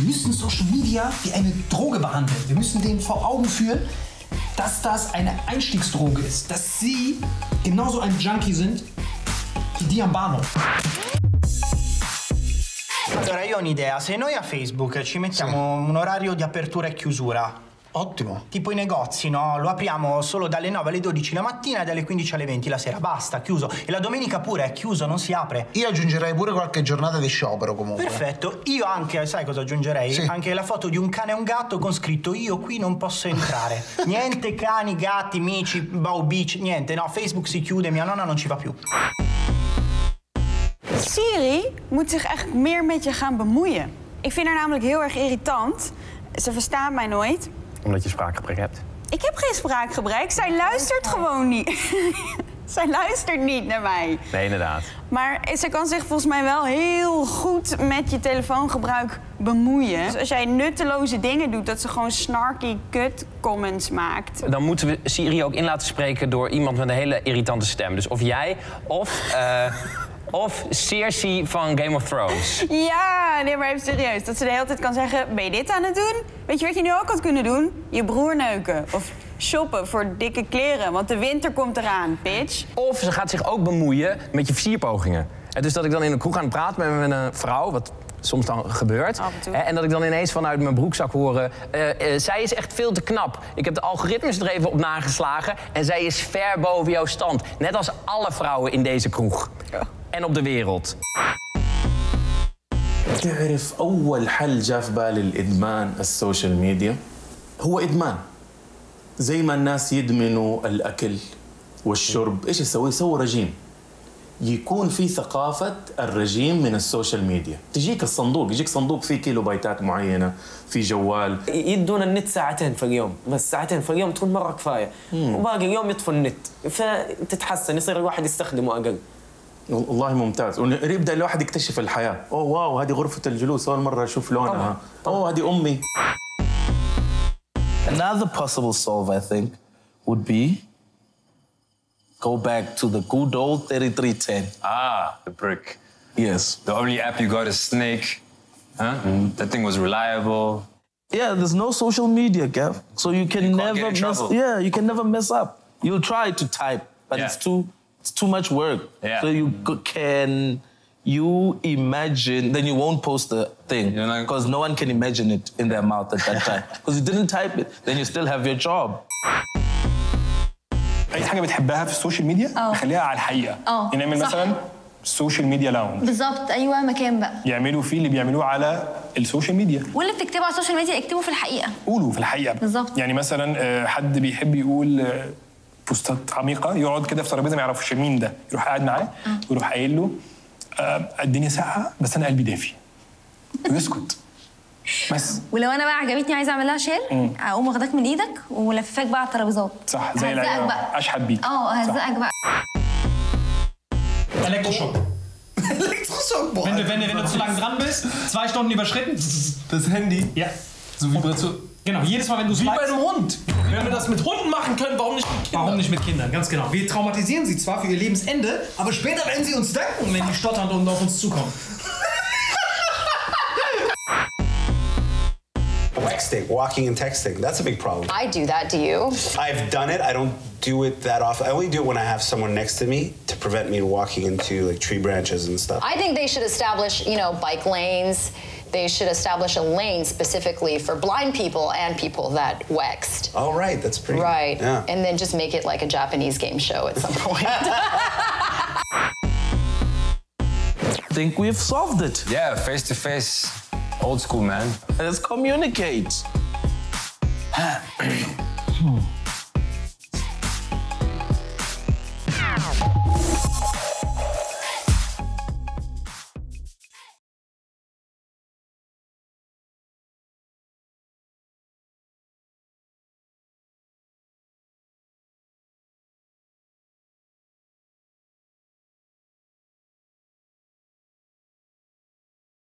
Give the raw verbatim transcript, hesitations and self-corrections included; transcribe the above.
Wir müssen Social Media wie eine Droge behandeln. Wir müssen denen vor Augen führen, dass das eine Einstiegsdroge ist. Dass sie genauso ein Junkie sind wie die am Bahnhof. Allora io ho un'idea, se noi a Facebook ci mettiamo sì. Un orario di apertura e chiusura. Ottimo. Tipo i negozi, no? Lo apriamo solo dalle nove alle dodici la mattina e dalle quindici alle venti la sera. Basta, chiuso. E la domenica pure è chiuso, non si apre. Io aggiungerei pure qualche giornata di sciopero comunque. Perfetto. Io anche, sai cosa aggiungerei? Sì. Anche la foto di un cane e un gatto con scritto io qui non posso entrare. Niente cani, gatti, mici, bow beach, niente. No, Facebook si chiude, mia nonna non ci va più. Siri moet zich echt meer met je gaan bemoeien. Ik vind haar namelijk heel erg irritant. Ze verstaat mij nooit. Omdat je spraakgebrek hebt. Ik heb geen spraakgebrek. Zij luistert gewoon niet. Zij luistert niet naar mij. Nee, inderdaad. Maar ze kan zich volgens mij wel heel goed met je telefoongebruik bemoeien. Dus als jij nutteloze dingen doet, dat ze gewoon snarky kut-comments maakt. Dan moeten we Siri ook in laten spreken door iemand met een hele irritante stem. Dus of jij of... Uh... Of Cersei van Game of Thrones. Ja, nee, maar even serieus. Dat ze de hele tijd kan zeggen, ben je dit aan het doen? Weet je wat je nu ook had kunnen doen? Je broer neuken. Of shoppen voor dikke kleren, want de winter komt eraan, bitch. Of ze gaat zich ook bemoeien met je versierpogingen. En dus dat ik dan in een kroeg aan het praten ben met een vrouw, wat soms dan gebeurt. En, en dat ik dan ineens vanuit mijn broekzak hoor, uh, uh, zij is echt veel te knap. Ik heb de algoritmes er even op nageslagen en zij is ver boven jouw stand. Net als alle vrouwen in deze kroeg. Ja. En op de wereld. تعرف أول حل جاء في بالي الإدمان السوشيال ميديا هو إدمان زي ما الناس يدمنوا الأكل والشرب إيش يسوي؟ يسوي رجيم يكون في ثقافة الرجيم من السوشيال ميديا تجيك الصندوق يجيك صندوق فيه كيلو بايتات معينة في جوال يدون النت ساعتين في اليوم بس ساعتين في اليوم تكون مرة كفاية وباقي اليوم يطفوا النت فتتحسن يصير الواحد يستخدمه أقل والله ممتاز ويبدا الواحد يكتشف الحياه اوه واو هذه غرفه الجلوس اول مره اشوف لونها اوه هذه امي Another possible solve I think would be go back to the good old thirty-three ten. Ah, the brick. Yes. The only app you got is Snake. Huh? Mm. That thing was reliable. Yeah, there's no social media, Gav. So you can you never mess Yeah, you can never mess up. You'll try to type, but yeah. it's too It's too much work. Yeah. So you can you imagine, then you won't post the thing because no one can imagine it in their mouth at that time. Because you didn't type it, then you still have your job. أي حاجة بتحبها في السوشيال ميديا نخليها على الحقيقة. اه. نعمل مثلا السوشيال ميديا لاونج. بالظبط ايوه مكان بقى. يعملوا فيه اللي بيعملوه على السوشيال ميديا. واللي بتكتبه على السوشيال ميديا اكتبه في الحقيقة. قولوا في الحقيقة. بالظبط. يعني مثلا حد بيحب يقول بوستات عميقه يقعد كده في ترابيزه ما يعرفش مين ده يروح قاعد معاه ويروح قايل له الدنيا ساقعه بس انا قلبي دافي ويسكت بس ولو انا بقى عجبتني عايزه اعمل لها شير اقوم واخداك من ايدك ولففاك بقى على الترابيزات صح زي العيال اشحت بيك اه هزقك بقى Elektroschub. Elektroschub. Wenn du wenn du wenn du zu lang dran bist, zwei Stunden überschritten. Das Handy. Ja. So vibriert so. Genau, jedes Mal, wenn du es Wie bei einem Hund. Wenn wir das mit Hunden machen können, warum nicht mit Kindern? Warum nicht mit Kindern, ganz genau. Wir traumatisieren sie zwar für ihr Lebensende, aber später werden sie uns danken, wenn die stotternd und auf uns zukommen. Texting, walking and texting, that's a big problem. I do that, do you? I've done it, I don't do it that often. I only do it when I have someone next to me to prevent me from walking into like tree branches and stuff. I think they should establish, you know, bike lanes. They should establish a lane specifically for blind people and people that wexed. Oh, right, that's pretty. Right, yeah. And then just make it like a Japanese game show at some point. I think we've solved it. Yeah, face to face, old school, man. Let's communicate.